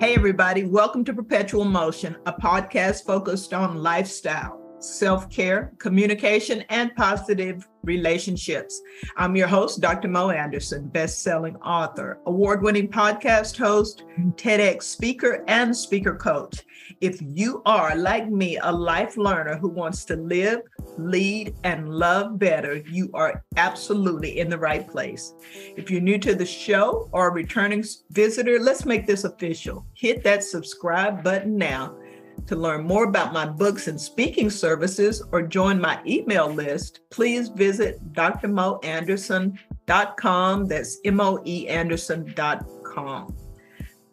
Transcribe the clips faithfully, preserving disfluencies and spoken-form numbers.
Hey everybody, welcome to Perpetual Motion, a podcast focused on lifestyle, self-care, communication, and positive relationships. I'm your host, Doctor Moe Anderson, best-selling author, award-winning podcast host, TEDx speaker, and speaker coach. If you are, like me, a life learner who wants to live, lead, and love better, you are absolutely in the right place. If you're new to the show or a returning visitor, let's make this official. Hit that subscribe button now to learn more about my books and speaking services or join my email list. Please visit d r moe anderson dot com. That's M O E Anderson dot com.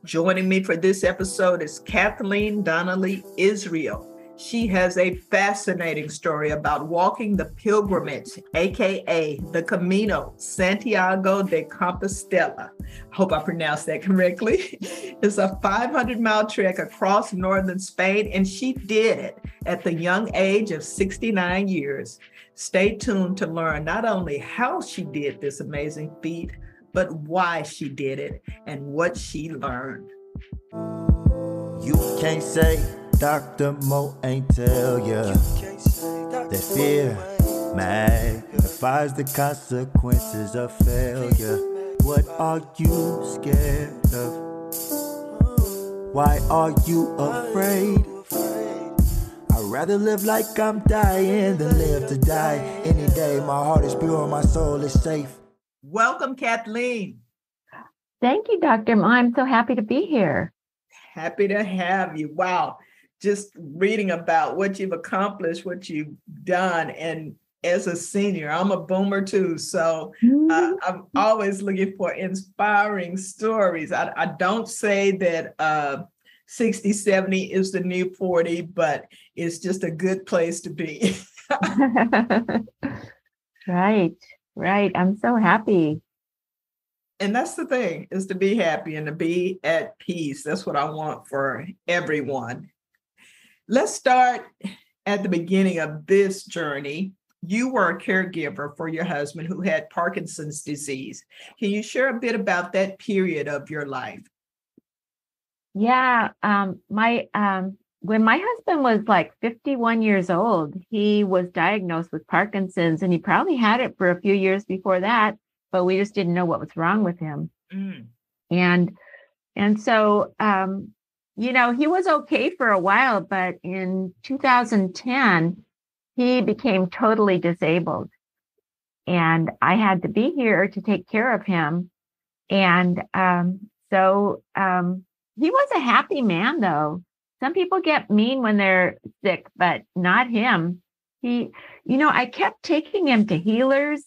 Joining me for this episode is Kathleen Donnelly Israel. She has a fascinating story about walking the pilgrimage, A K A the Camino Santiago de Compostela. I hope I pronounced that correctly. It's a five hundred mile trek across northern Spain, and she did it at the young age of sixty-nine years. Stay tuned to learn not only how she did this amazing feat, but why she did it and what she learned. You can't say Doctor Moe ain't tell ya that fear magnifies the consequences of failure. What are you scared of? Why are you afraid? I'd rather live like I'm dying than live to die. Any day my heart is pure, my soul is safe. Welcome, Kathleen. Thank you, Doctor Moe. I'm so happy to be here. Happy to have you. Wow. Just reading about what you've accomplished, what you've done. And as a senior, I'm a boomer too. So uh, I'm always looking for inspiring stories. I, I don't say that uh, sixty, seventy is the new forty, but it's just a good place to be. Right, right. I'm so happy. And that's the thing, is to be happy and to be at peace. That's what I want for everyone. Let's start at the beginning of this journey. You were a caregiver for your husband who had Parkinson's disease. Can you share a bit about that period of your life? Yeah, um, my um, when my husband was like fifty-one years old, he was diagnosed with Parkinson's, and he probably had it for a few years before that, but we just didn't know what was wrong with him. Mm. And and so. Um, You know, he was okay for a while, but in two thousand ten, he became totally disabled. And I had to be here to take care of him. And um, so um, he was a happy man, though. Some people get mean when they're sick, but not him. He, you know, I kept taking him to healers,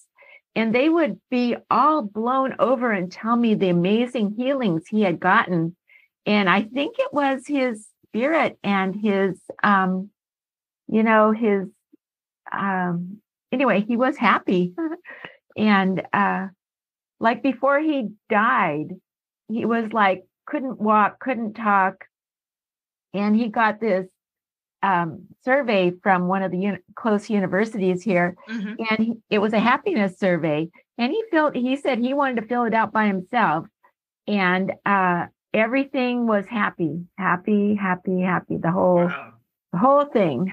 and they would be all blown over and tell me the amazing healings he had gotten. And I think it was his spirit and his, um, you know, his, um, anyway, he was happy. And uh, like before he died, he was like, couldn't walk, couldn't talk. And he got this um, survey from one of the uni- close universities here. Mm-hmm. And he, it was a happiness survey. And he filled, he said he wanted to fill it out by himself. And, uh, everything was happy, happy, happy, happy, the whole, wow. the whole thing.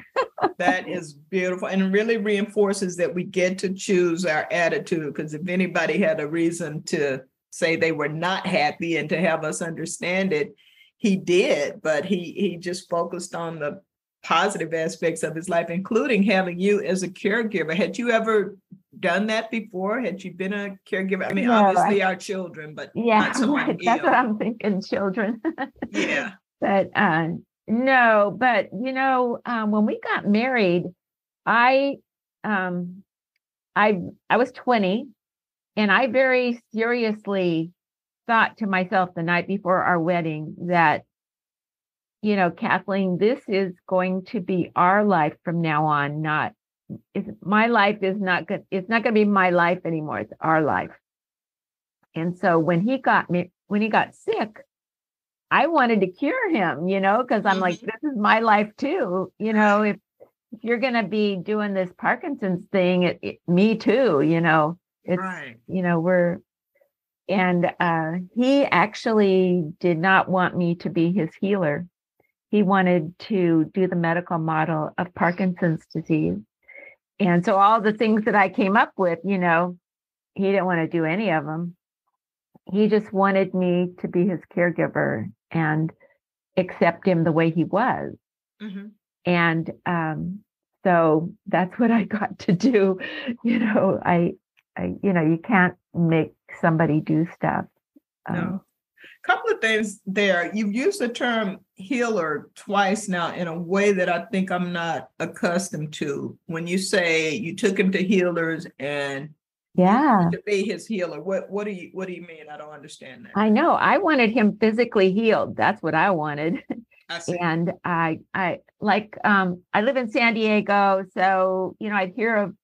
That is beautiful, and really reinforces that we get to choose our attitude, because if anybody had a reason to say they were not happy and to have us understand it, he did, but he, he just focused on the positive aspects of his life, including having you as a caregiver. Had you ever done that before? Had you been a caregiver? I mean, no, obviously I, our children, but yeah, not someone right. That's what I'm thinking, children. Yeah. But uh, no, but you know, um, when we got married, I, um, I, I was twenty, and I very seriously thought to myself the night before our wedding that, you know, Kathleen, this is going to be our life from now on, not Is my life is not good. It's not going to be my life anymore. It's our life. And so when he got me, when he got sick, I wanted to cure him, you know, because I'm like, this is my life too. You know, if, if you're going to be doing this Parkinson's thing, it, it, me too, you know, it's, right. you know, we're, And uh, he actually did not want me to be his healer. He wanted to do the medical model of Parkinson's disease. And so all the things that I came up with, you know, he didn't want to do any of them. He just wanted me to be his caregiver and accept him the way he was. Mm-hmm. And um, so that's what I got to do. You know, I, I you know, you can't make somebody do stuff. Um, no. Couple of things there. You've used the term healer twice now in a way that I think I'm not accustomed to. When you say you took him to healers and yeah, to be his healer, what what do you what do you mean? I don't understand that. I know. I wanted him physically healed. That's what I wanted. I see. And I I like um I live in San Diego, so you know I'd hear of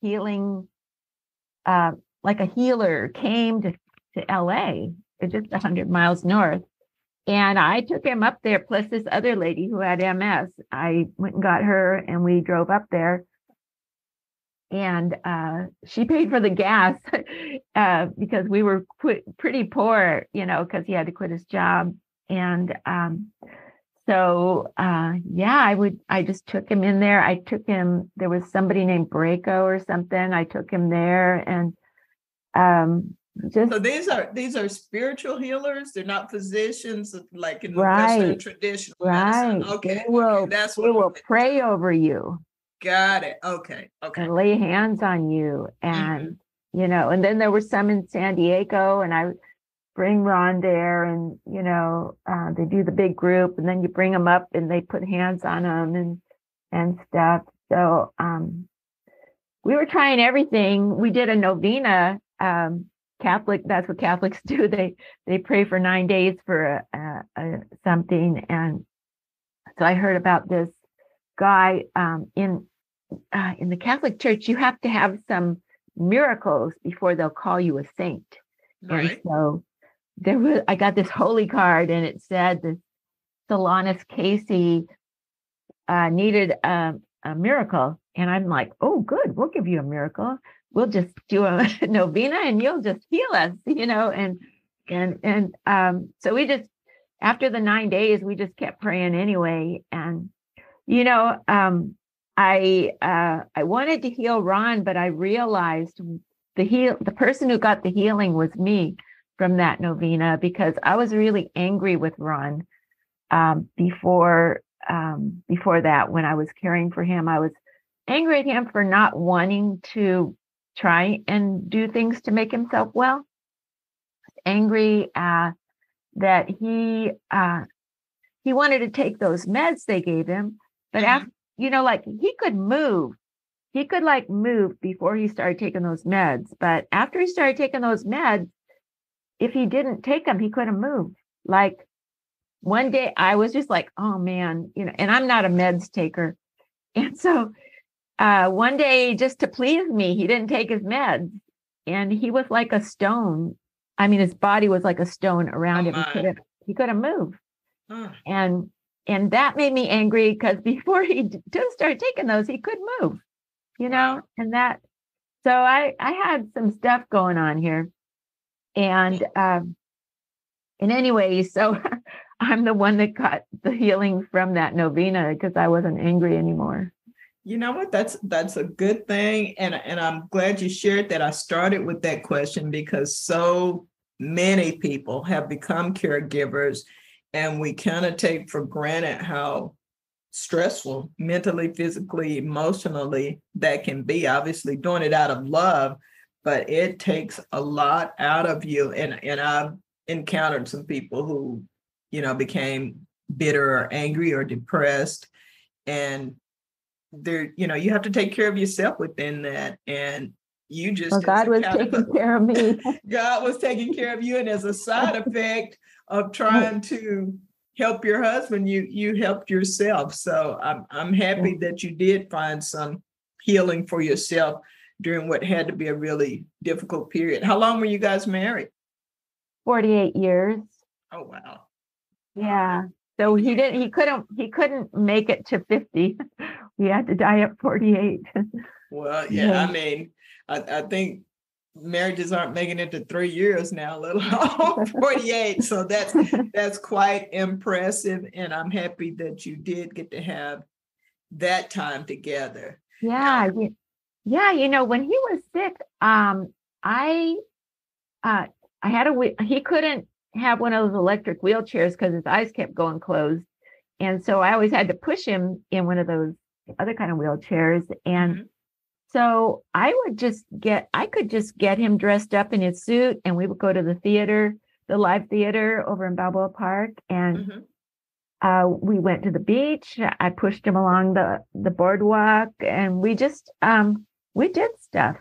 healing, uh, like a healer came to to L A. It's just one hundred miles north. And I took him up there, plus this other lady who had M S. I went and got her, and we drove up there. And uh, she paid for the gas uh, because we were qu- pretty poor, you know, because he had to quit his job. And um, so, uh, yeah, I would. I just took him in there. I took him. There was somebody named Braco or something. I took him there, and um Just, so these are these are spiritual healers. They're not physicians like in the right, Western traditional right. medicine. Okay, they will, okay. That's what they will pray over you. Got it. Okay, okay. And lay hands on you, and mm-hmm. you know. And then there were some in San Diego, and I bring Ron there, and you know, uh, they do the big group, and then you bring them up, and they put hands on them and and stuff. So um, we were trying everything. We did a novena. Um, Catholic, that's what Catholics do. They they pray for nine days for a, a, a something. And so I heard about this guy um, in uh, in the Catholic Church. You have to have some miracles before they'll call you a saint. Right. And so there was. I got this holy card, and it said that Solanus Casey uh, needed a, a miracle. And I'm like, oh, good, we'll give you a miracle. We'll just do a novena and you'll just heal us, you know? And, and, and, um, so we just, after the nine days, we just kept praying anyway. And, you know, um, I, uh, I wanted to heal Ron, but I realized the heal, the person who got the healing was me from that novena, because I was really angry with Ron, um, before, um, before that, when I was caring for him, I was angry at him for not wanting to try and do things to make himself well. Angry uh, that he uh, he wanted to take those meds they gave him, but after, you know, like he could move, he could like move before he started taking those meds. But after he started taking those meds, if he didn't take them, he couldn't move. Like one day, I was just like, oh man, you know, and I'm not a meds taker, and so. Uh, one day, just to please me, he didn't take his meds, and he was like a stone. I mean, his body was like a stone around oh him. He couldn't, he couldn't move, huh. and and that made me angry because before he did start taking those, he could move, you know. Wow. And that, so I I had some stuff going on here, and um, and anyway, so I'm the one that got the healing from that novena because I wasn't angry anymore. You know what? That's that's a good thing. And, and I'm glad you shared that. I started with that question because so many people have become caregivers, and we kind of take for granted how stressful mentally, physically, emotionally that can be. Obviously, doing it out of love, but it takes a lot out of you. And, and I've encountered some people who, you know, became bitter or angry or depressed, and there, you know, you have to take care of yourself within that. And you just, well, God was taking of, care of me. God was taking care of you. And as a side effect of trying to help your husband, you, you helped yourself. So I'm, I'm happy that you did find some healing for yourself during what had to be a really difficult period. How long were you guys married? forty-eight years. Oh, wow. Yeah. So he didn't, he couldn't, he couldn't make it to fifty. He had to die at forty-eight. Well, yeah, yeah. I mean, I, I think marriages aren't making it to three years now, let alone forty-eight. So that's that's quite impressive. And I'm happy that you did get to have that time together. Yeah. Yeah. You know, when he was sick, um, I, uh, I had a, he couldn't have one of those electric wheelchairs because his eyes kept going closed. And so I always had to push him in one of those other kind of wheelchairs. And mm-hmm. so I would just get, I could just get him dressed up in his suit, and we would go to the theater, the live theater over in Balboa Park. And mm-hmm. uh, we went to the beach. I pushed him along the, the boardwalk, and we just, um, we did stuff.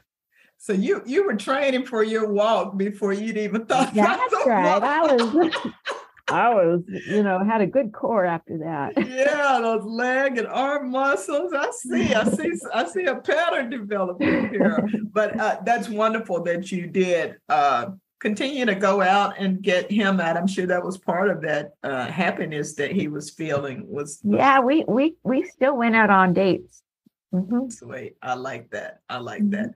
So you, you were training for your walk before you'd even thought. That's right. Walk. I was, I was, you know, had a good core after that. Yeah, those leg and arm muscles. I see, I see, I see a pattern developing here. But uh, that's wonderful that you did uh, continue to go out and get him out. I'm sure that was part of that uh, happiness that he was feeling. Was yeah, we we we still went out on dates. Mm-hmm. Sweet, I like that. I like mm-hmm. that.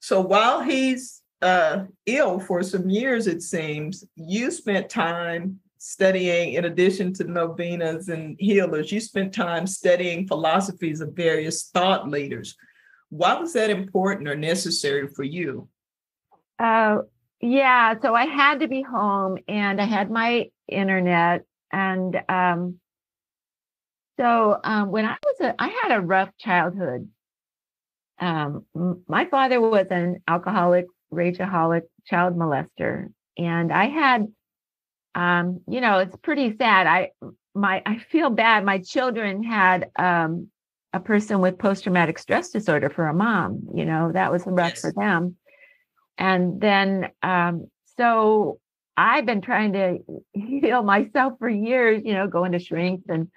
So while he's uh, ill for some years, it seems, you spent time studying, in addition to novenas and healers, you spent time studying philosophies of various thought leaders. Why was that important or necessary for you? Uh, yeah, so I had to be home, and I had my internet. And um, so um, when I was, a, I had a rough childhood. Um, my father was an alcoholic, rageaholic, child molester. And I had, um, you know, it's pretty sad. I, my, I feel bad. My children had, um, a person with post-traumatic stress disorder for a mom, you know, that was rough yes. for them. And then, um, so I've been trying to heal myself for years, you know, going to shrinks and,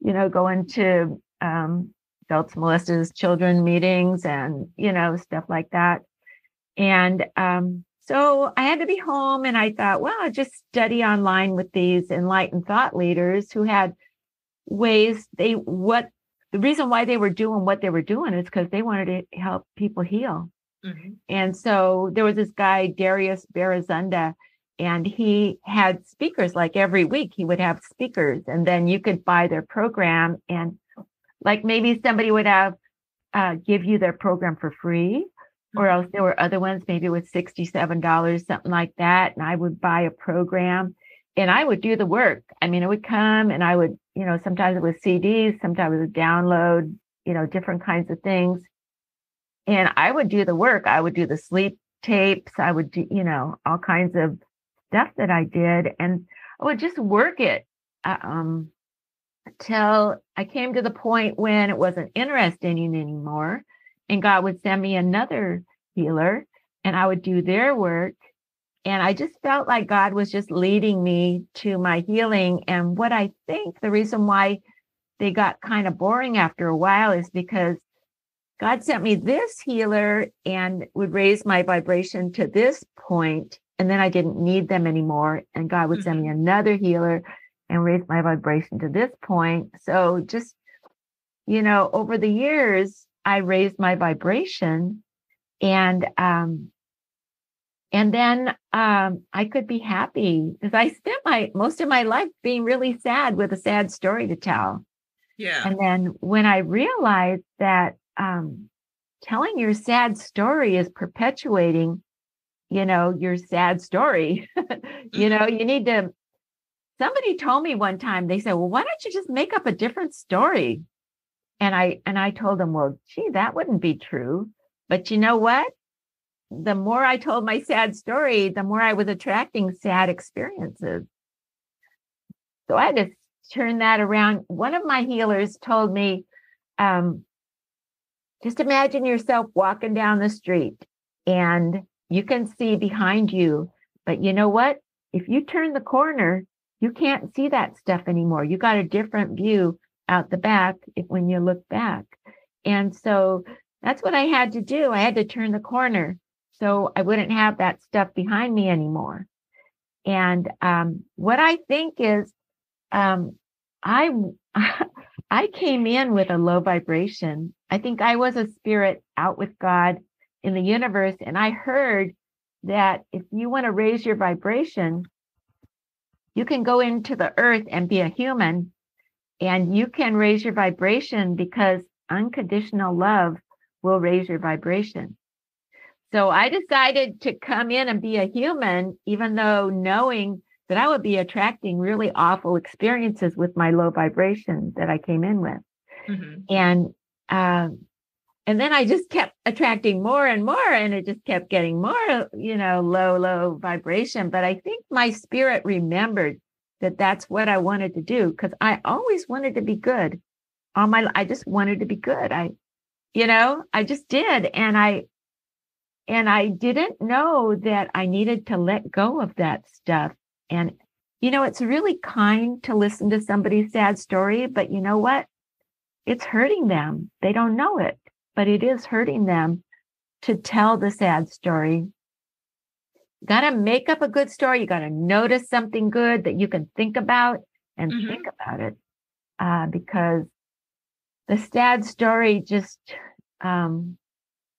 you know, going to, um, adults molested children meetings and, you know, stuff like that. And um, so I had to be home, and I thought, well, I'll just study online with these enlightened thought leaders who had ways they, what, the reason why they were doing what they were doing is because they wanted to help people heal. Mm-hmm. And so there was this guy, Darius Berizunda, and he had speakers like every week. He would have speakers, and then you could buy their program, and like maybe somebody would have uh, give you their program for free, or else there were other ones, maybe with sixty-seven dollars, something like that. And I would buy a program, and I would do the work. I mean, it would come, and I would, you know, sometimes it was C Ds, sometimes it was download, you know, different kinds of things. And I would do the work. I would do the sleep tapes. I would do, you know, all kinds of stuff that I did. And I would just work it. Um, Till I came to the point when it wasn't interesting anymore, and God would send me another healer, and I would do their work. And I just felt like God was just leading me to my healing. And what I think the reason why they got kind of boring after a while is because God sent me this healer and would raise my vibration to this point, and then I didn't need them anymore. And God would send me another healer and raise my vibration to this point. So just, you know, over the years, I raised my vibration, and um, and then um, I could be happy, because I spent my most of my life being really sad with a sad story to tell. Yeah. And then when I realized that um, telling your sad story is perpetuating, you know, your sad story, you know, you need to. Somebody told me one time, they said, well, why don't you just make up a different story? And I and I told them, well, gee, that wouldn't be true. But you know what? The more I told my sad story, the more I was attracting sad experiences. So I had to turn that around. One of my healers told me, um, just imagine yourself walking down the street, and you can see behind you. But you know what? If you turn the corner, you can't see that stuff anymore. You got a different view out the back if, when you look back. And so that's what I had to do. I had to turn the corner so I wouldn't have that stuff behind me anymore. And um, what I think is um, I, I came in with a low vibration. I think I was a spirit out with God in the universe. And I heard that if you want to raise your vibration, you can go into the earth and be a human, and you can raise your vibration because unconditional love will raise your vibration. So I decided to come in and be a human, even though knowing that I would be attracting really awful experiences with my low vibration that I came in with. Mm-hmm. And uh, and then I just kept attracting more and more, and it just kept getting more, you know, low, low vibration. But I think my spirit remembered that that's what I wanted to do, because I always wanted to be good. All my, I just wanted to be good. I, you know, I just did. And I, and I didn't know that I needed to let go of that stuff. And, you know, it's really kind to listen to somebody's sad story, but you know what? It's hurting them. They don't know it, but it is hurting them to tell the sad story. Got to make up a good story. You got to notice something good that you can think about and mm-hmm. think about it, uh, because the sad story just, um,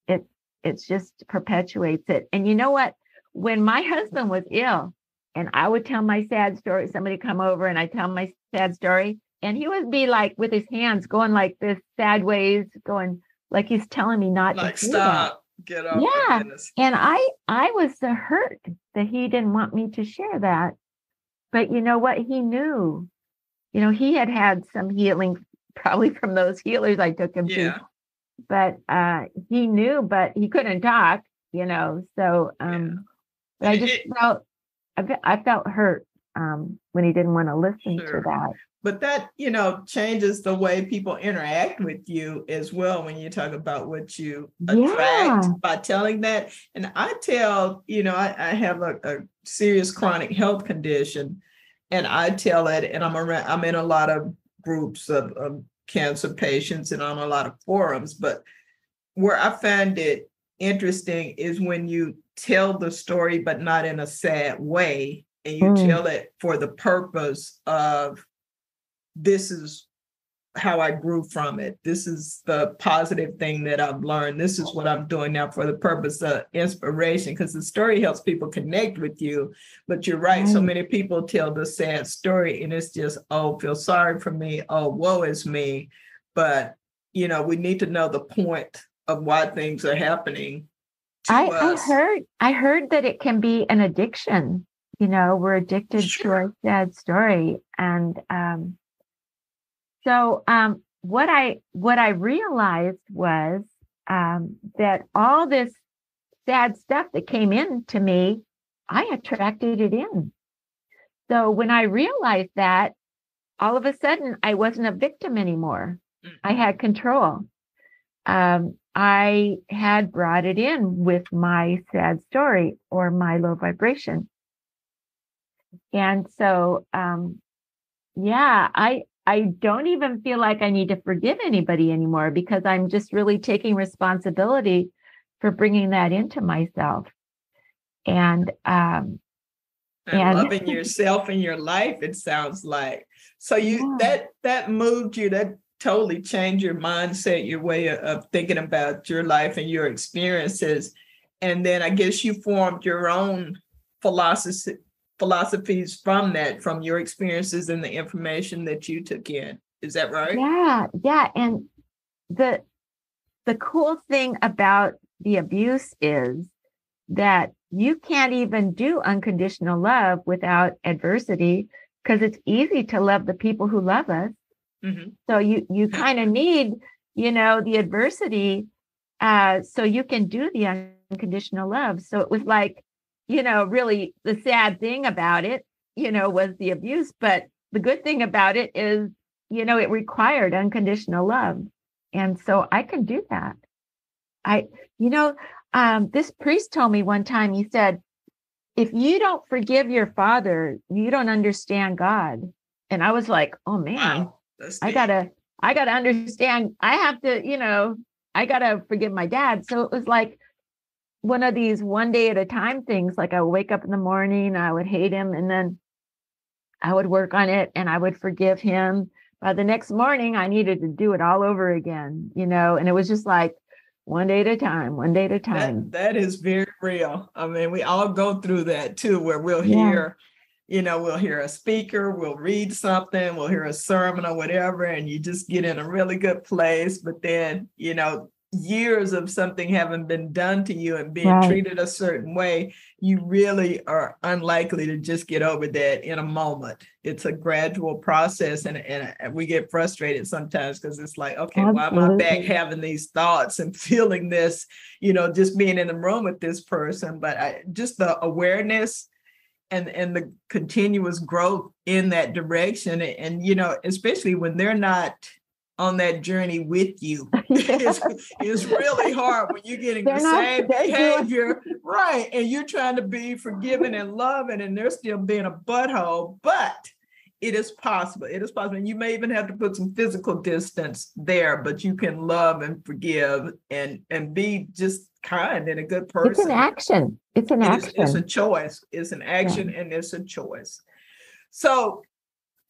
it, it just perpetuates it. And you know what? When my husband was ill, and I would tell my sad story, somebody come over and I tell my sad story, and he would be like with his hands going like this, sad ways, going like he's telling me not like, to stop, do that. Get off. Yeah. And I, I was the hurt that he didn't want me to share that. But you know what? He knew, you know, he had had some healing probably from those healers I took him yeah. to, but uh, he knew, but he couldn't talk, you know? So um, yeah. but I just felt, I felt hurt um, when he didn't want to listen sure. to that. But that, you know, changes the way people interact with you as well when you talk about what you attract yeah. by telling that. And I tell, you know, I, I have a, a serious chronic health condition, and I tell it, and I'm around, I'm in a lot of groups of, of cancer patients and on a lot of forums. But where I find it interesting is when you tell the story, but not in a sad way. And you mm. tell it for the purpose of, this is how I grew from it. This is the positive thing that I've learned. This is what I'm doing now for the purpose of inspiration, because the story helps people connect with you. But you're right. Mm. So many people tell the sad story, and it's just, oh, feel sorry for me. Oh, woe is me. But, you know, we need to know the point of why things are happening. I, I heard I heard that it can be an addiction. You know, we're addicted sure. to our sad story. And um, so um, what I what I realized was um, that all this sad stuff that came in to me, I attracted it in. So when I realized that, all of a sudden, I wasn't a victim anymore. Mm. I had control. Um, I had brought it in with my sad story or my low vibration. And so, um, yeah, I, I don't even feel like I need to forgive anybody anymore, because I'm just really taking responsibility for bringing that into myself. And, um, and, and loving yourself in your life, it sounds like. So you, yeah. that, that moved you, that totally change your mindset, your way of thinking about your life and your experiences. And then I guess you formed your own philosophy, philosophies from that, from your experiences and the information that you took in. Is that right? Yeah. Yeah. And the, the cool thing about the abuse is that you can't even do unconditional love without adversity, because it's easy to love the people who love us. Mm-hmm. So you, you kind of need, you know, the adversity, uh, so you can do the unconditional love. So it was like, you know, really the sad thing about it, you know, was the abuse. But the good thing about it is, you know, it required unconditional love. And so I can do that. I, you know, um, this priest told me one time, he said, if you don't forgive your father, you don't understand God. And I was like, oh man. Wow. I gotta, I gotta understand. I have to, you know, I gotta forgive my dad. So it was like one of these one day at a time things. Like I would wake up in the morning, I would hate him, and then I would work on it and I would forgive him. By the next morning, I needed to do it all over again, you know, and it was just like, One day at a time, one day at a time. That, that is very real. I mean, we all go through that too, where we'll yeah. hear, you know, we'll hear a speaker, we'll read something, we'll hear a sermon or whatever, and you just get in a really good place. But then, you know, years of something having been done to you and being right. treated a certain way, you really are unlikely to just get over that in a moment. It's a gradual process, and, and we get frustrated sometimes because it's like, okay, Absolutely. why am I back having these thoughts and feeling this, you know, just being in the room with this person? But I, just the awareness and, and the continuous growth in that direction. And, and, you know, especially when they're not on that journey with you. Yes. it's, it's really hard when you're getting they're the same behavior, right? And you're trying to be forgiving and loving, and they're still being a butthole, but it is possible. It is possible. And you may even have to put some physical distance there, but you can love and forgive and, and be just kind and a good person. It's an action. It's an it action. Is, it's a choice. It's an action yeah. and it's a choice. So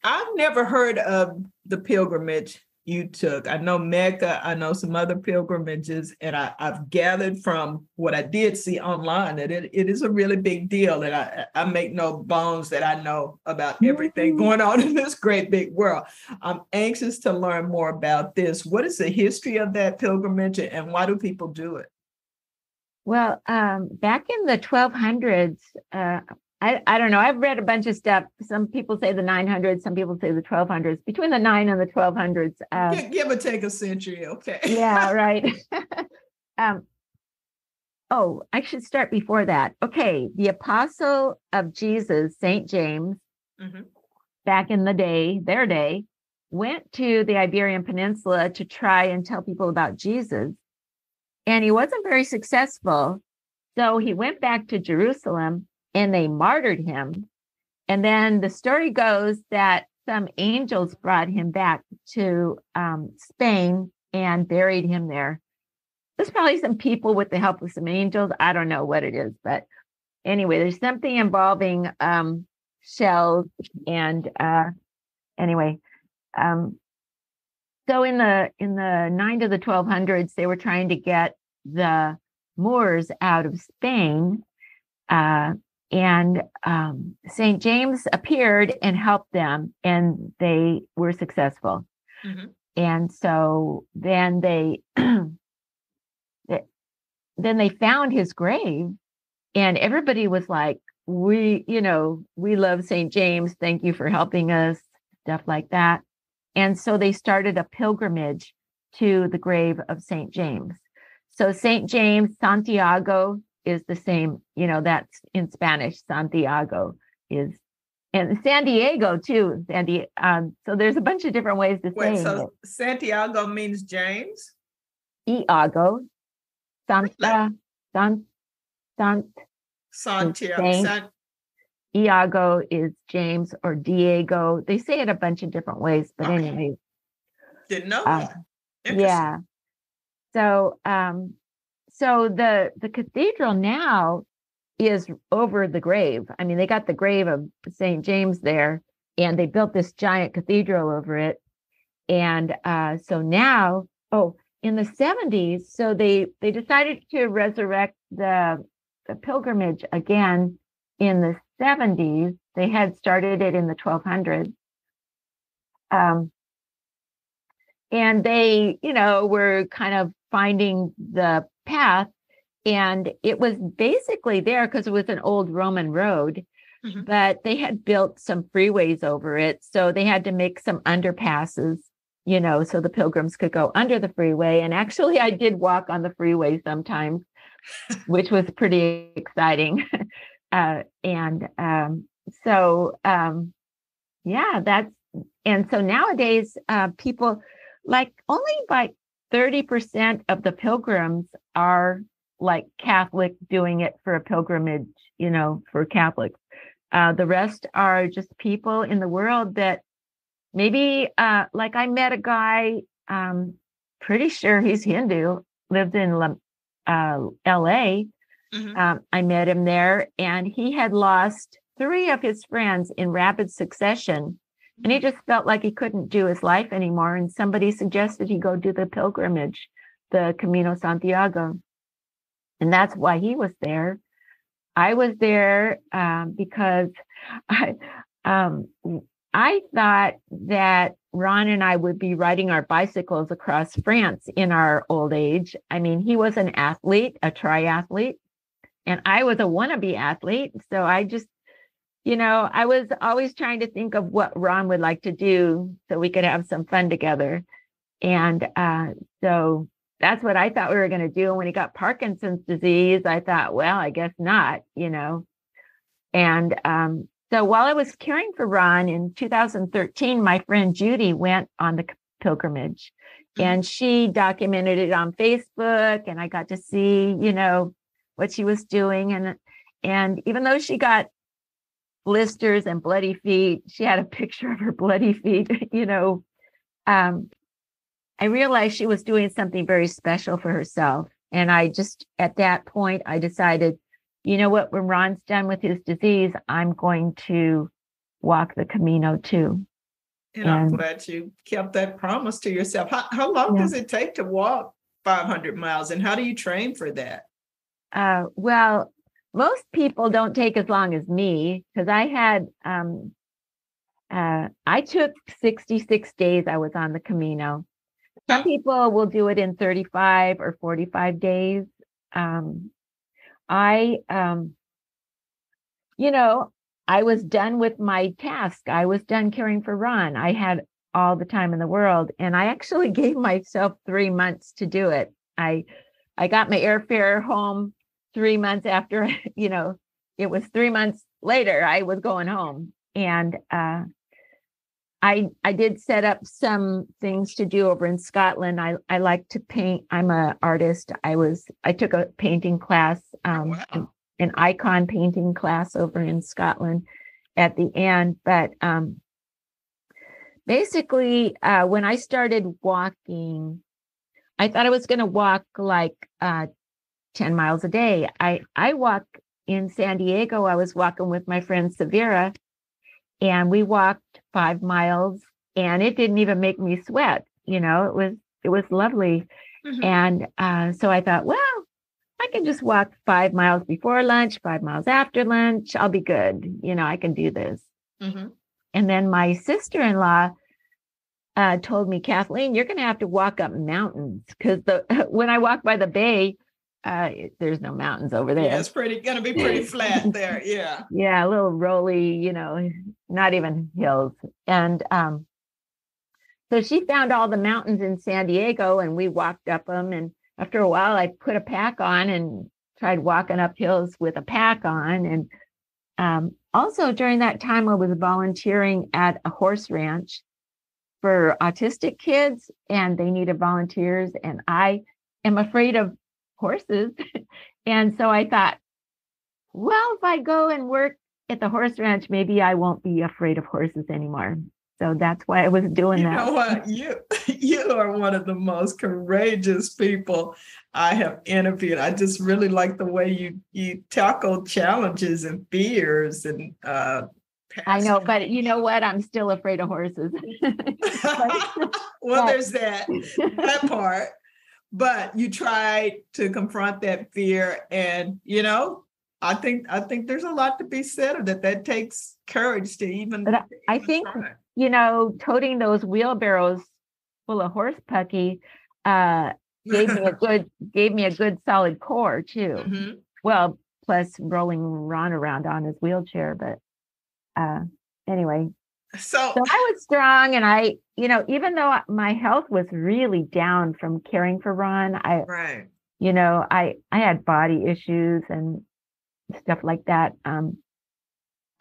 I've never heard of the pilgrimage you took. I know Mecca, I know some other pilgrimages, and I, I've gathered from what I did see online that it, it is a really big deal. And I, I make no bones that I know about everything going on in this great big world. I'm anxious to learn more about this. What is the history of that pilgrimage, and why do people do it? Well, um, back in the twelve hundreds, uh, I, I don't know. I've read a bunch of stuff. Some people say the nine hundreds. Some people say the twelve hundreds. Between the nine and the twelve hundreds. Um, give, give or take a century. Okay. yeah, right. um, oh, I should start before that. Okay. The apostle of Jesus, Saint James, mm-hmm. back in the day, their day, went to the Iberian Peninsula to try and tell people about Jesus. And he wasn't very successful. So he went back to Jerusalem, and they martyred him. And then the story goes that some angels brought him back to um, Spain and buried him there. There's probably some people with the help of some angels. I don't know what it is, but anyway, there's something involving um, shells and uh, anyway. Um, so in the in the nine to the twelve hundreds, they were trying to get the Moors out of Spain. Uh, And um, Saint James appeared and helped them, and they were successful. Mm-hmm. And so then they, then they found his grave, and everybody was like, "We, you know, we love Saint James. Thank you for helping us," stuff like that. And so they started a pilgrimage to the grave of Saint James. So Saint James, Santiago is the same, you know, that's in Spanish, Santiago is, and San Diego too, Sandy. Um, so there's a bunch of different ways to Wait, say so it. So Santiago means James? Iago. Santa, like, San, Sant, Santiago. San- Iago is James or Diego. They say it a bunch of different ways, but okay. anyway. Didn't know uh, that. Yeah. So, um, So the, the cathedral now is over the grave. I mean, they got the grave of Saint James there, and they built this giant cathedral over it. And uh, so now, oh, in the seventies, so they, they decided to resurrect the, the pilgrimage again in the seventies. They had started it in the twelve hundreds. Um, and they, you know, were kind of finding the path, and it was basically there because it was an old Roman road, mm-hmm. but they had built some freeways over it, so they had to make some underpasses, you know, so the pilgrims could go under the freeway. And actually I did walk on the freeway sometimes, which was pretty exciting. uh, and um, so um, yeah, that's, and so nowadays uh, people, like, only by thirty percent of the pilgrims are like Catholic, doing it for a pilgrimage, you know, for Catholics. Uh, the rest are just people in the world that maybe, uh, like I met a guy, um, pretty sure he's Hindu, lived in uh, L A. Mm-hmm. Um, I met him there, and he had lost three of his friends in rapid succession. And he just felt like he couldn't do his life anymore. And somebody suggested he go do the pilgrimage the Camino Santiago. And that's why he was there. I was there um, because I, um, I thought that Ron and I would be riding our bicycles across France in our old age. I mean, he was an athlete, a triathlete, and I was a wannabe athlete. So I just, you know, I was always trying to think of what Ron would like to do so we could have some fun together. And uh, so that's what I thought we were going to do. And when he got Parkinson's disease, I thought, well, I guess not, you know. And um, so while I was caring for Ron in two thousand thirteen, my friend Judy went on the pilgrimage, and she documented it on Facebook. And I got to see, you know, what she was doing. And, and even though she got blisters and bloody feet, she had a picture of her bloody feet, you know, um, I realized she was doing something very special for herself. And I just, at that point, I decided, you know what, when Ron's done with his disease, I'm going to walk the Camino too. And, and I'm glad you kept that promise to yourself. How, how long yeah. does it take to walk five hundred miles? And how do you train for that? Uh, well, most people don't take as long as me, because I had, um, uh, I took sixty-six days I was on the Camino. Some people will do it in thirty-five or forty-five days. Um, I, um, you know, I was done with my task. I was done caring for Ron. I had all the time in the world, and I actually gave myself three months to do it. I, I got my airfare home three months after, you know, it was three months later I was going home. And, uh, I I did set up some things to do over in Scotland. I, I like to paint. I'm an artist. I was I took a painting class, um, wow. an, an icon painting class over in Scotland at the end. But um, basically, uh, when I started walking, I thought I was going to walk like uh, ten miles a day. I, I walk in San Diego. I was walking with my friend Severa, and we walked five miles, and it didn't even make me sweat. You know, it was, it was lovely. Mm-hmm. And uh, so I thought, well, I can just walk five miles before lunch, five miles after lunch. I'll be good. You know, I can do this. Mm-hmm. And then my sister-in-law uh, told me, Kathleen, you're going to have to walk up mountains, because the when I walk by the bay, uh, there's no mountains over there. Yeah, it's pretty going to be pretty flat there. Yeah. Yeah. A little rolly, you know, not even hills. And, um, so she found all the mountains in San Diego, and we walked up them. And after a while I put a pack on and tried walking up hills with a pack on. And, um, also during that time I was volunteering at a horse ranch for autistic kids, and they needed volunteers. And I am afraid of horses. And so I thought, well, if I go and work at the horse ranch, maybe I won't be afraid of horses anymore. So that's why I was doing you that. You know what? You, you are one of the most courageous people I have interviewed. I just really like the way you, you tackle challenges and fears and, uh, I know, but you know what? I'm still afraid of horses. but, well, there's that, that part. But you try to confront that fear. And, you know, I think I think there's a lot to be said of that. That takes courage to even. But I even think, try. You know, toting those wheelbarrows full of horse pucky uh, gave me a good gave me a good solid core, too. Mm-hmm. Well, plus rolling Ron around on his wheelchair. But uh, anyway. So, so I was strong, and I, you know, even though my health was really down from caring for Ron, I, right. you know, I, I had body issues and stuff like that. Um,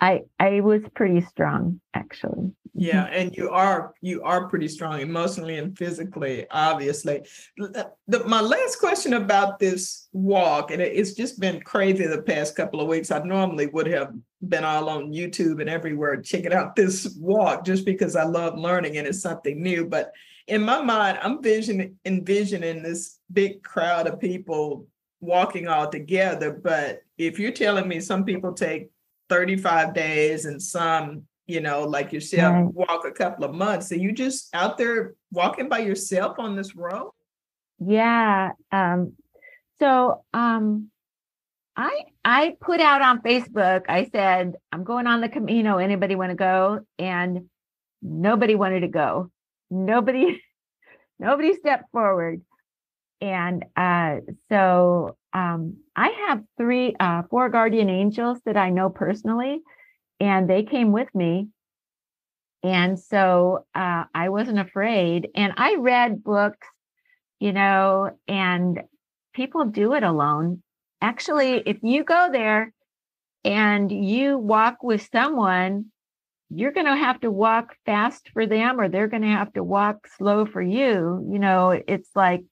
I, I was pretty strong, actually. Yeah. And you are, you are pretty strong emotionally and physically, obviously. The, the, my last question about this walk, and it, it's just been crazy the past couple of weeks. I normally would have been all on YouTube and everywhere checking out this walk just because I love learning and it's something new. But in my mind, I'm vision, envisioning this big crowd of people walking all together. But if you're telling me some people take thirty-five days and some, you know, like yourself, right. walk a couple of months, so you just out there walking by yourself on this road? Yeah. Um, so um, I I put out on Facebook, I said, I'm going on the Camino. Anybody want to go? And nobody wanted to go. Nobody, nobody stepped forward. And uh, so um, I have three, uh, four guardian angels that I know personally, and they came with me. And so uh, I wasn't afraid. And I read books, you know, and people do it alone. Actually, if you go there and you walk with someone, you're going to have to walk fast for them, or they're going to have to walk slow for you. You know, it's like,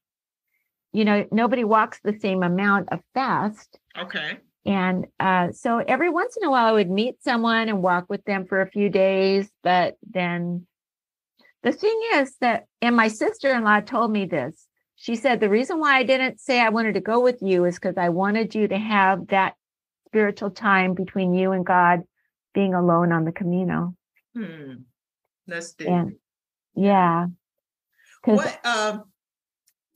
you know, nobody walks the same amount of fast. Okay. And uh, so every once in a while I would meet someone and walk with them for a few days. But then the thing is that, and my sister-in-law told me this, she said, the reason why I didn't say I wanted to go with you is because I wanted you to have that spiritual time between you and God, being alone on the Camino. Hmm. That's deep. And, yeah. What, um,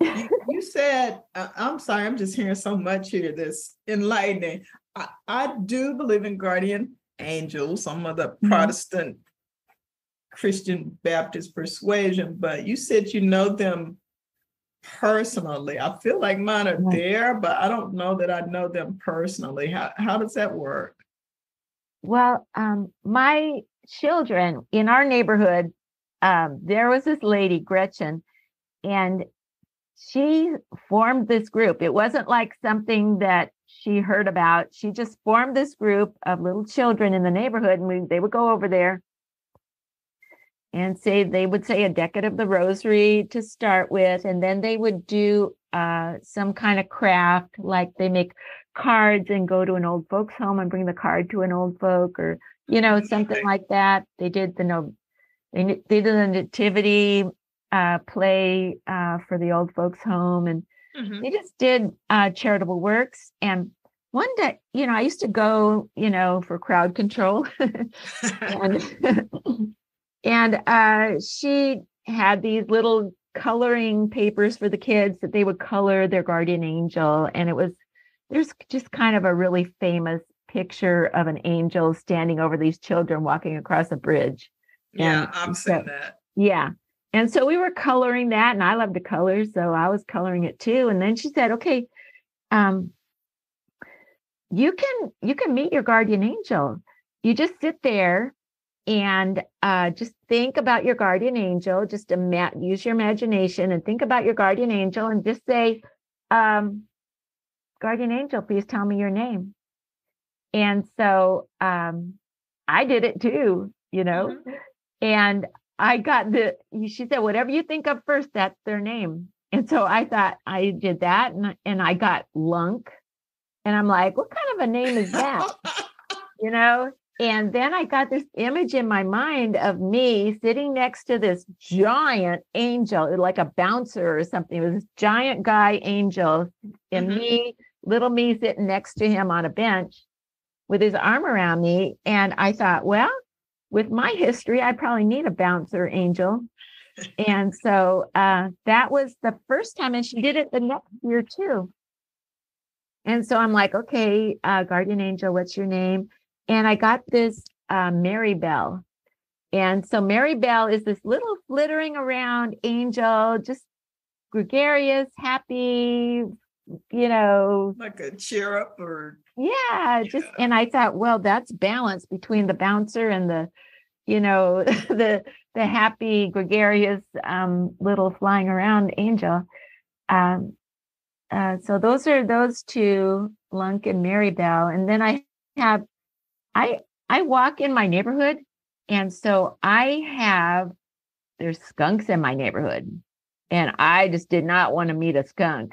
you, you said, uh, I'm sorry, I'm just hearing so much here that's enlightening. I, I do believe in guardian angels. I'm of the mm-hmm. Protestant Christian Baptist persuasion, but you said you know them personally. I feel like mine are mm-hmm. there, but I don't know that I know them personally. How, how does that work? Well, um, my children in our neighborhood, um, there was this lady, Gretchen, and she formed this group. It wasn't like something that she heard about. She just formed this group of little children in the neighborhood, and we, they would go over there and say, they would say a decade of the rosary to start with, and then they would do uh, some kind of craft, like they make cards and go to an old folks home and bring the card to an old folk, or, you know, something like that. They did the no, they, they did the nativity uh, play uh, for the old folks home, and mm-hmm. they just did uh, charitable works. And one day, you know, I used to go, you know, for crowd control, and and uh, she had these little coloring papers for the kids that they would color their guardian angel, and it was. There's just kind of a really famous picture of an angel standing over these children walking across a bridge. Yeah, and I've so, seen that. Yeah. And so we were coloring that, and I love to color, so I was coloring it too. And then she said, okay, um, you can you can meet your guardian angel. You just sit there and uh, just think about your guardian angel. Just ima- use your imagination and think about your guardian angel and just say, um, guardian angel, please tell me your name. And so um, I did it too, you know, mm-hmm. and I got the, she said, whatever you think of first, that's their name. And so I thought I did that, and, and I got Lunk. And I'm like, what kind of a name is that? You know? And then I got this image in my mind of me sitting next to this giant angel, like a bouncer or something. It was this giant guy angel, and mm-hmm. me, little me sitting next to him on a bench with his arm around me. And I thought, well, with my history, I probably need a bouncer angel. And so uh, that was the first time. And she did it the next year too. And so I'm like, okay, uh, guardian angel, what's your name? And I got this uh, Mary Bell. And so Mary Bell is this little flittering around angel, just gregarious, happy, you know, like a cheer up or yeah, just yeah. And I thought, well, that's balance between the bouncer and the, you know, the the happy, gregarious, um, little flying around angel. Um, uh, so those are those two, Lunk and Mary Bell, and then I have I I walk in my neighborhood, and so I have there's skunks in my neighborhood, and I just did not want to meet a skunk.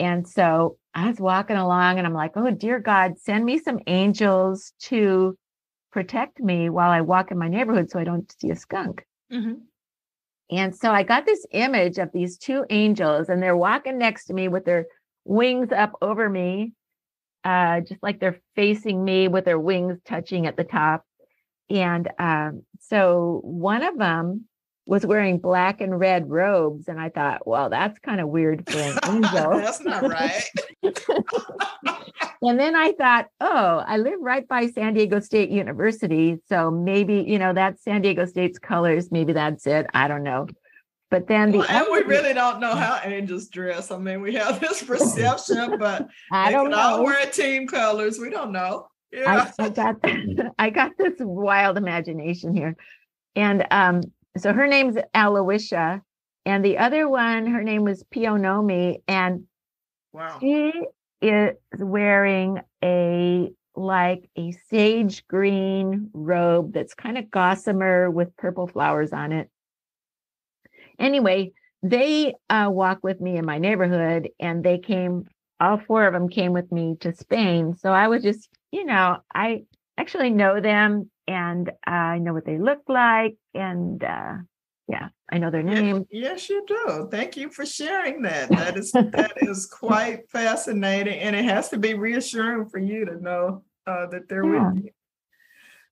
And so I was walking along and I'm like, oh, dear God, send me some angels to protect me while I walk in my neighborhood so I don't see a skunk. Mm-hmm. And so I got this image of these two angels, and they're walking next to me with their wings up over me, uh, just like they're facing me with their wings touching at the top. And um, so one of them was wearing black and red robes. And I thought, well, that's kind of weird for an angel. That's not right. And then I thought, oh, I live right by San Diego State University. So maybe, you know, that's San Diego State's colors. Maybe that's it. I don't know. But then the well, and we really don't know how angels dress. I mean, we have this perception, but I they don't can know. All wear team colors. We don't know. Yeah. I, I got that. I got this wild imagination here. And um, so her name's Aloysia. And the other one, her name was Pionomi. And wow. She is wearing a like a sage green robe that's kind of gossamer with purple flowers on it. Anyway, they uh, walk with me in my neighborhood, and they came, all four of them came with me to Spain. So I was just, you know, I actually know them, and uh, I know what they look like, and uh, yeah, I know their name. Yes, you do. Thank you for sharing that. That is that is quite fascinating, and it has to be reassuring for you to know uh, that they're yeah. with you.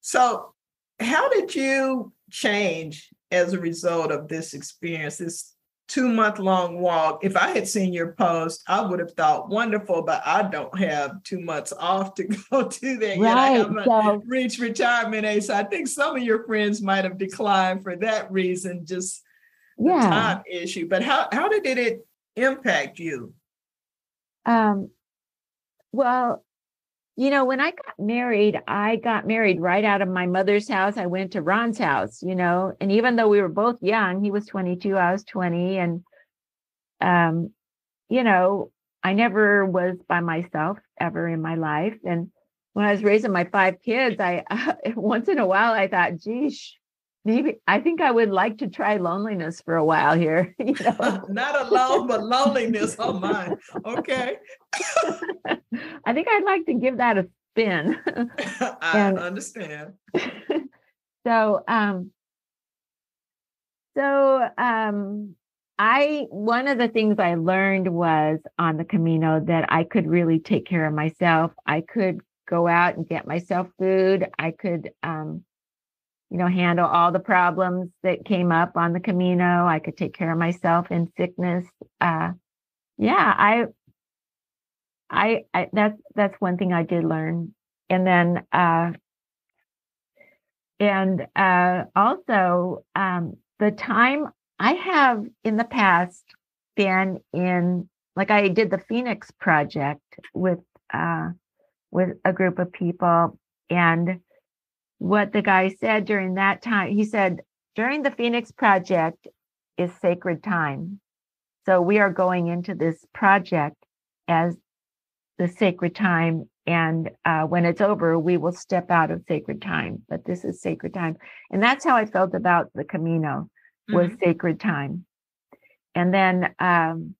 So how did you change as a result of this experience, this two-month-long walk? If I had seen your post, I would have thought, wonderful, but I don't have two months off to go do that. Right, yet. I haven't so, reached retirement age. So I think some of your friends might have declined for that reason, just yeah. the time issue. But how, how did it impact you? Um. Well, you know, when I got married, I got married right out of my mother's house. I went to Ron's house, you know, and even though we were both young, he was twenty-two, I was twenty. And, um, you know, I never was by myself ever in my life. And when I was raising my five kids, I uh, once in a while, I thought, geez, maybe I think I would like to try loneliness for a while here. You know? Not alone, but loneliness. Oh, my. Okay. I think I'd like to give that a spin. I and, understand. So, um, so um, I, one of the things I learned was on the Camino that I could really take care of myself. I could go out and get myself food. I could, um, you know, handle all the problems that came up on the Camino. I could take care of myself in sickness. Uh, yeah, I, I, I, that's, that's one thing I did learn. And then, uh, and, uh, also, um, the time I have in the past been in, like I did the Phoenix Project with, uh, with a group of people, and what the guy said during that time, he said, during the Phoenix Project is sacred time. So we are going into this project as the sacred time. And uh, when it's over, we will step out of sacred time. But this is sacred time. And that's how I felt about the Camino, was mm-hmm. sacred time. And then, um,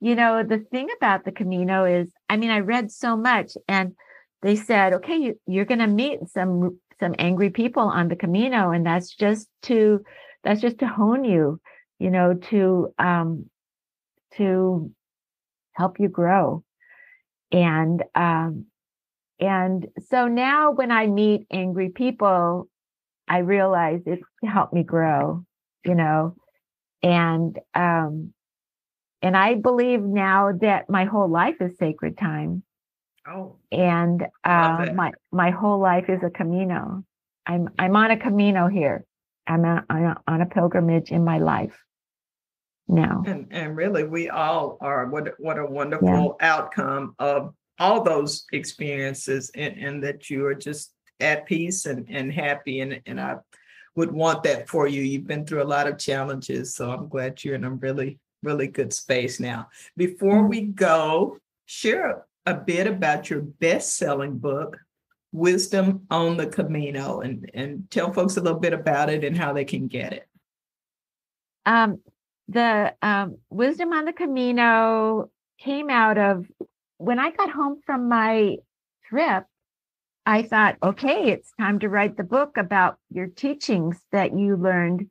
you know, the thing about the Camino is, I mean, I read so much, and they said, okay, you, you're going to meet some some angry people on the Camino. And that's just to, that's just to hone you, you know, to, um, to help you grow. And, um, and so now when I meet angry people, I realize it helped me grow, you know, and, um, and I believe now that my whole life is sacred time. Oh, and uh, my my whole life is a Camino. I'm I'm on a Camino here. I'm a, I'm a, on a pilgrimage in my life now. And and really, we all are. What what a wonderful yeah. outcome of all those experiences, and, and that you are just at peace and, and happy. And, and I would want that for you. You've been through a lot of challenges, so I'm glad you're in a really, really good space now. Before we go, share a bit about your best-selling book, Wisdom on the Camino, and, and tell folks a little bit about it and how they can get it. Um, the um, Wisdom on the Camino came out of, when I got home from my trip, I thought, okay, it's time to write the book about your teachings that you learned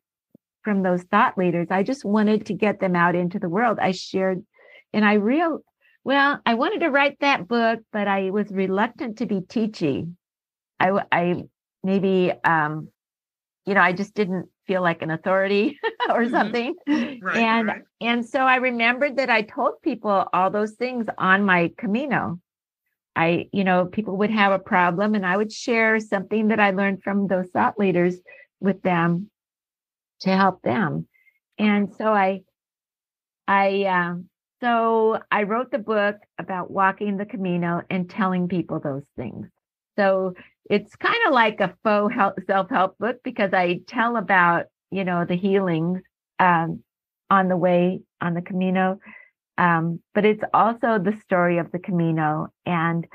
from those thought leaders. I just wanted to get them out into the world. I shared, and I realized, Well, I wanted to write that book, but I was reluctant to be teachy. I, I maybe, um, you know, I just didn't feel like an authority. or mm-hmm. something. Right, and right. and so I remembered that I told people all those things on my Camino. I, you know, people would have a problem and I would share something that I learned from those thought leaders with them to help them. And so I, I, uh, so I wrote the book about walking the Camino and telling people those things. So it's kind of like a faux help, self-help book because I tell about, you know, the healings um, on the way, on the Camino. Um, but it's also the story of the Camino and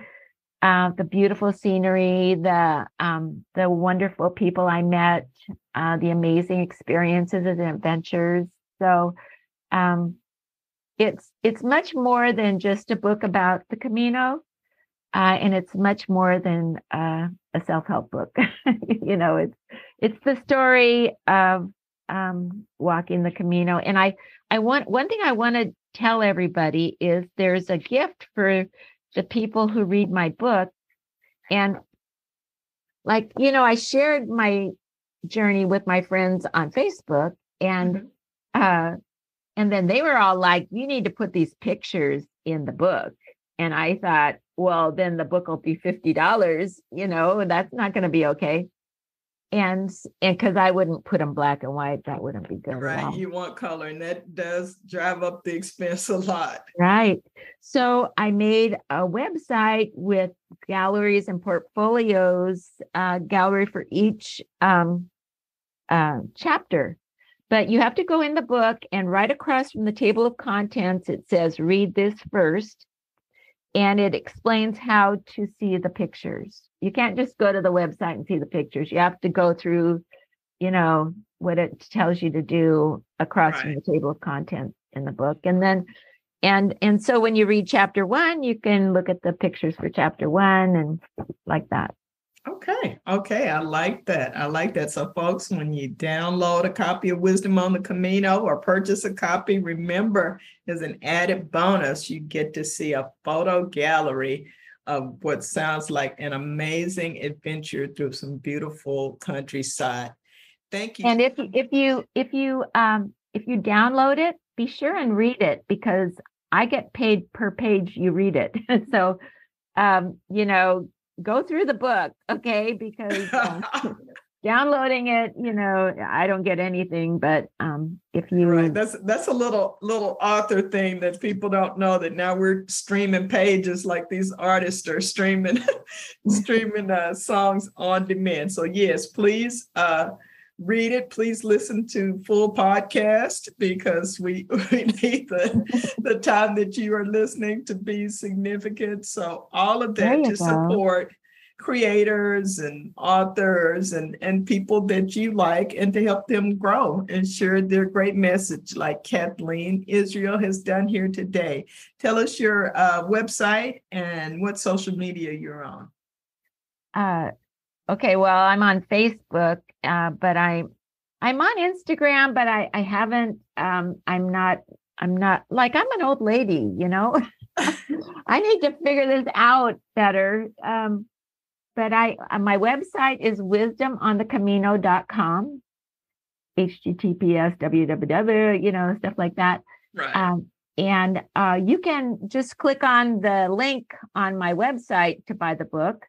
uh, the beautiful scenery, the um, the wonderful people I met, uh, the amazing experiences and adventures. So um, it's it's much more than just a book about the Camino. Uh, and it's much more than uh, a self-help book. You know, it's it's the story of um, walking the Camino. And I, I want one thing I want to tell everybody is there's a gift for the people who read my book. And like, you know, I shared my journey with my friends on Facebook, and mm-hmm. uh, and then they were all like, "You need to put these pictures in the book." And I thought, well, then the book will be fifty dollars, you know, that's not going to be okay. And and because I wouldn't put them black and white, that wouldn't be good. Right. You want color, and that does drive up the expense a lot. Right. So I made a website with galleries and portfolios, uh, gallery for each um, uh, chapter. But you have to go in the book, and right across from the table of contents, it says, read this first. And it explains how to see the pictures. You can't just go to the website and see the pictures. You have to go through, you know, what it tells you to do across right. from the table of contents in the book. And then, and and so when you read chapter one, you can look at the pictures for chapter one and like that. Okay. Okay. I like that. I like that. So folks, when you download a copy of Wisdom on the Camino or purchase a copy, remember, as an added bonus, you get to see a photo gallery of what sounds like an amazing adventure through some beautiful countryside. Thank you. And if you, if you, if you, um, if you download it, be sure and read it, because I get paid per page you read it. So, um, you know, go through the book, okay, because uh, downloading it, you know, I don't get anything, but um, if you... Right, that's that's a little little author thing that people don't know, that now we're streaming pages like these artists are streaming, streaming uh, songs on demand. So yes, please uh, read it. Please listen to full podcast, because we, we need the, the time that you are listening to be significant. So all of that to go. Support creators and authors and, and people that you like, and to help them grow and share their great message like Kathleen Israel has done here today. Tell us your uh, website and what social media you're on. Uh, Okay, well, I'm on Facebook, uh, but I, I'm on Instagram, but I, I haven't, um, I'm not, I'm not, like, I'm an old lady, you know, I need to figure this out better. Um, but I, my website is wisdom on the camino dot com, H T T P S, W W W, you know, stuff like that. Right. Um, and uh, you can just click on the link on my website to buy the book,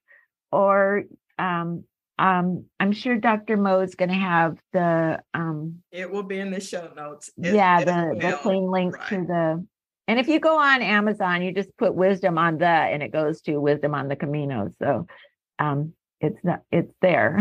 or Um, um, I'm sure Doctor Moe is going to have the. Um, it will be in the show notes. It, yeah, the, the plain link right. to the. And if you go on Amazon, you just put Wisdom on the, and it goes to Wisdom on the Camino. So, um, it's not, it's there.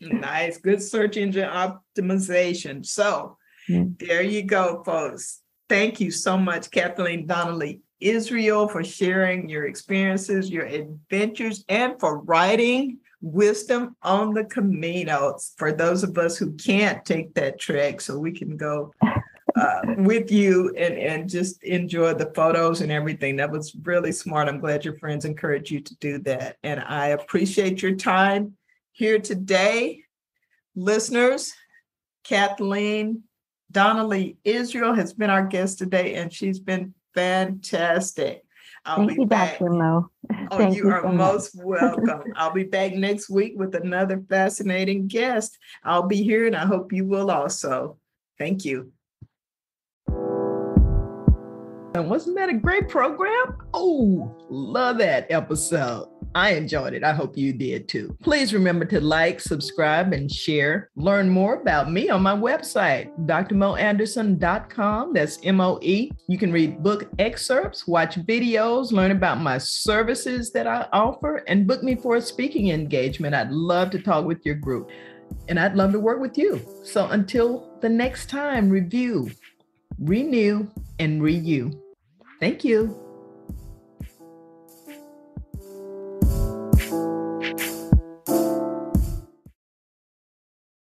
Nice, good search engine optimization. So, yeah. There you go, folks. Thank you so much, Kathleen Donnelly Israel, for sharing your experiences, your adventures, and for writing Wisdom on the Camino, for those of us who can't take that trek, so we can go uh, with you and, and just enjoy the photos and everything. That was really smart. I'm glad your friends encouraged you to do that. And I appreciate your time here today. Listeners, Kathleen Donnelly Israel has been our guest today, and she's been fantastic. I'll Thank be you, back. Doctor Moe. Oh, Thank you, you are so most much. Welcome. I'll be back next week with another fascinating guest. I'll be here, and I hope you will also. Thank you. And wasn't that a great program? Oh, love that episode. I enjoyed it. I hope you did too. Please remember to like, subscribe, and share. Learn more about me on my website, D R moe anderson dot com. That's M O E. You can read book excerpts, watch videos, learn about my services that I offer, and book me for a speaking engagement. I'd love to talk with your group, and I'd love to work with you. So until the next time, review, renew, and renew. Thank you.